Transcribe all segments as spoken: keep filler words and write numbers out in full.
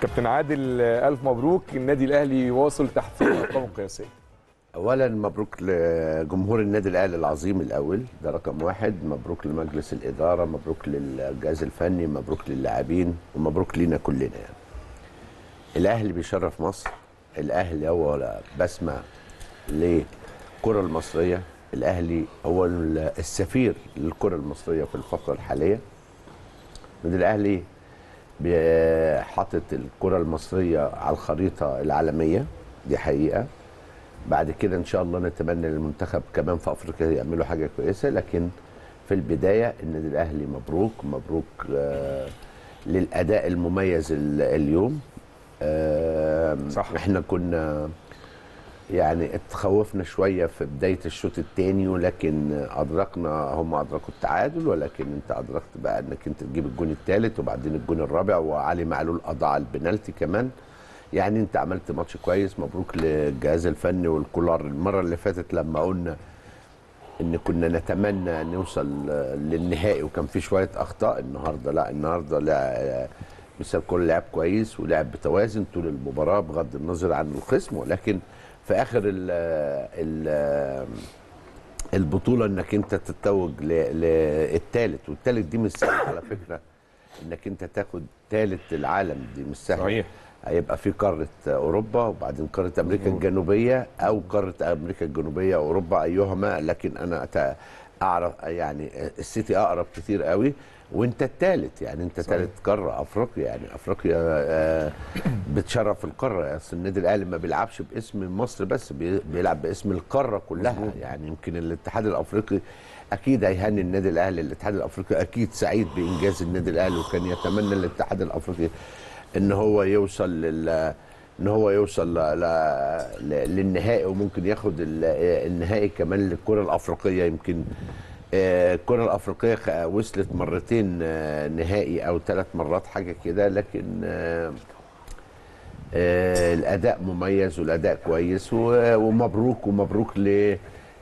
كابتن عادل، ألف مبروك. النادي الأهلي واصل تحت أرقام قياسية. أولا مبروك لجمهور النادي الأهلي العظيم الأول، ده رقم واحد. مبروك لمجلس الإدارة، مبروك للجهاز الفني، مبروك للاعبين، ومبروك لينا كلنا. يعني الأهلي بيشرف مصر، الأهلي هو بسمة للكرة المصرية، الأهلي هو السفير للكرة المصرية في الفترة الحالية. النادي الأهلي حاطط الكرة المصرية على الخريطة العالمية، دي حقيقة. بعد كده إن شاء الله نتمنى للمنتخب كمان في أفريقيا يعملوا حاجة كويسة، لكن في البداية النادي الأهلي مبروك. مبروك آه للأداء المميز اليوم. آه صح. إحنا كنا يعني اتخوفنا شوية في بداية الشوط الثاني، ولكن أدركنا، هم أدركوا التعادل، ولكن أنت أدركت بقى أنك أنت تجيب الجون الثالث وبعدين الجون الرابع، وعلي معلول قضى على البنالتي كمان. يعني أنت عملت ماتش كويس. مبروك للجهاز الفني والكولر. المرة اللي فاتت لما قلنا إن كنا نتمنى نوصل للنهائي وكان في شوية أخطاء، النهارده لا، النهارده لا، مثل كل لعب كويس ولعب بتوازن طول المباراة بغض النظر عن الخصم، ولكن في اخر ال ال البطوله انك انت تتوج للثالث، والثالث دي مش سهله على فكره، انك انت تاخد ثالث العالم دي مش سهله. صحيح. هيبقى في قاره اوروبا وبعدين قاره امريكا الجنوبيه، او قاره امريكا الجنوبيه واوروبا ايهما، لكن انا اعرف يعني السيتي اقرب كتير قوي، وانت الثالث. يعني انت ثالث قاره افريقيا، يعني افريقيا آه بتشرف القاره. اصل النادي الاهلي ما بيلعبش باسم مصر بس، بيلعب باسم القاره كلها. مزبوط. يعني يمكن الاتحاد الافريقي اكيد هيهني النادي الاهلي، الاتحاد الافريقي اكيد سعيد بانجاز النادي الاهلي، وكان يتمنى الاتحاد الافريقي ان هو يوصل لل ان هو يوصل ل... ل... للنهائي، وممكن ياخد النهائي كمان للكره الافريقيه. يمكن الكره الافريقيه وصلت مرتين نهائي او ثلاث مرات حاجه كده، لكن الاداء مميز والاداء كويس، ومبروك. ومبروك ل...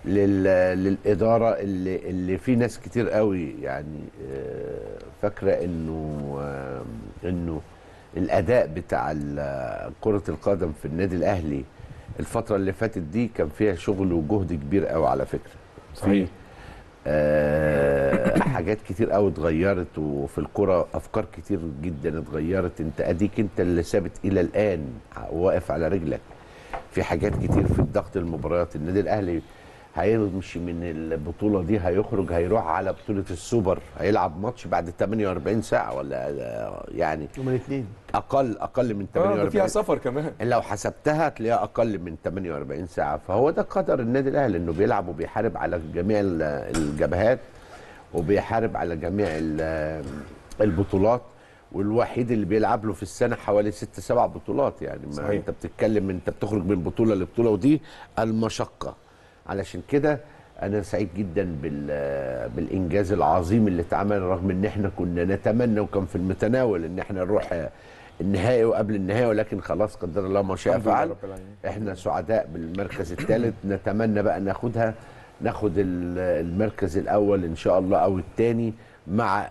لل... للاداره اللي... اللي في ناس كتير قوي يعني فاكره انه انه الاداء بتاع كره القدم في النادي الاهلي الفتره اللي فاتت دي كان فيها شغل وجهد كبير قوي على فكره. صحيح. آه حاجات كتير قوي اتغيرت، وفي الكره افكار كتير جدا اتغيرت. انت اديك انت اللي ثابت الى الان واقف على رجلك في حاجات كتير في الضغط المباريات. النادي الاهلي هيمشي من البطوله دي، هيخرج هيروح على بطوله السوبر، هيلعب ماتش بعد ثمانية وأربعين ساعه ولا يعني يومين اثنين اقل اقل من ثمانية وأربعين. اه فيها سفر كمان، لو حسبتها تلاقيها اقل من ثمانية وأربعين ساعه. فهو ده قدر النادي الاهلي، انه بيلعب وبيحارب على جميع الجبهات وبيحارب على جميع البطولات، والوحيد اللي بيلعب له في السنه حوالي ست سبع بطولات. يعني ما صحيح. انت بتتكلم، انت بتخرج من بطوله لبطوله، ودي المشقه. علشان كده انا سعيد جدا بالانجاز العظيم اللي اتعمل، رغم ان احنا كنا نتمنى وكان في المتناول ان احنا نروح النهائي وقبل النهائي، ولكن خلاص قدر الله ما شاء فعل. احنا سعداء بالمركز الثالث، نتمنى بقى ناخدها، ناخد المركز الاول ان شاء الله او الثاني مع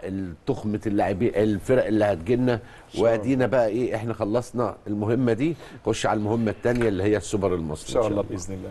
تخمه اللاعبين الفرق اللي هتجيلنا، وادينا بقى ايه، احنا خلصنا المهمه دي، خش على المهمه الثانيه اللي هي السوبر المصري ان شاء الله باذن الله.